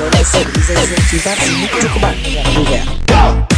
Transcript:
Let's see,